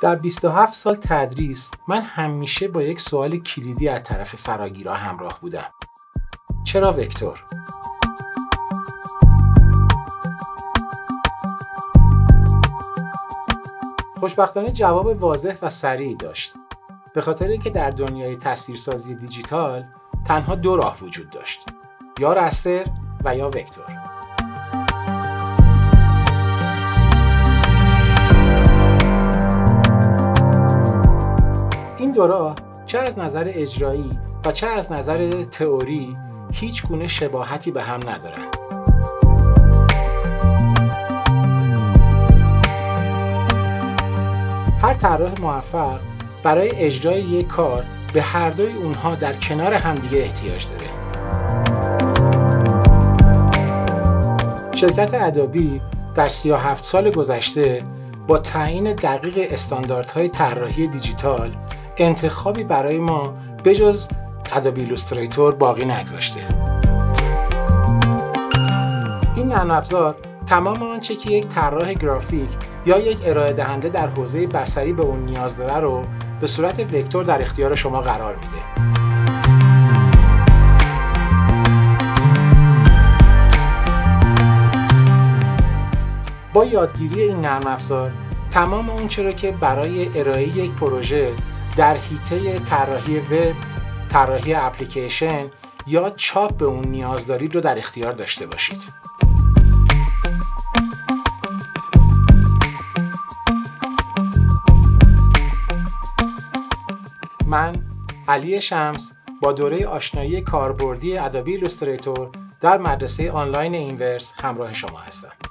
در 27 سال تدریس من همیشه با یک سوال کلیدی از طرف فراگیرها همراه بودم. چرا وکتور؟ خوشبختانه جواب واضح و سریع داشت. به خاطر اینکه در دنیای تصویرسازی دیجیتال تنها دو راه وجود داشت، یا رستر و یا وکتور. این دو راه چه از نظر اجرایی و چه از نظر تئوری هیچ گونه شباهتی به هم ندارند. هر طراح موفق برای اجرای یک کار به هر دوی اونها در کنار همدیگه احتیاج داره. شرکت ادوبی در 37 سال گذشته با تعیین دقیق استانداردهای طراحی دیجیتال انتخابی برای ما بجز ادوبی ایلوستراتور باقی نگذاشته. این نرم افزار تمام آنچه که یک طراح گرافیک یا یک ارائه دهنده در حوزه بصری به اون نیاز داره رو به صورت وکتور در اختیار شما قرار میده. با یادگیری این نرم افزار تمام آنچه را که برای ارائه یک پروژه در حیطه طراحی وب، طراحی اپلیکیشن یا چاپ به اون نیاز دارید رو در اختیار داشته باشید. من علی شمس با دوره آشنایی کاربردی ادوبی ایلوستراتور در مدرسه آنلاین اینورس همراه شما هستم.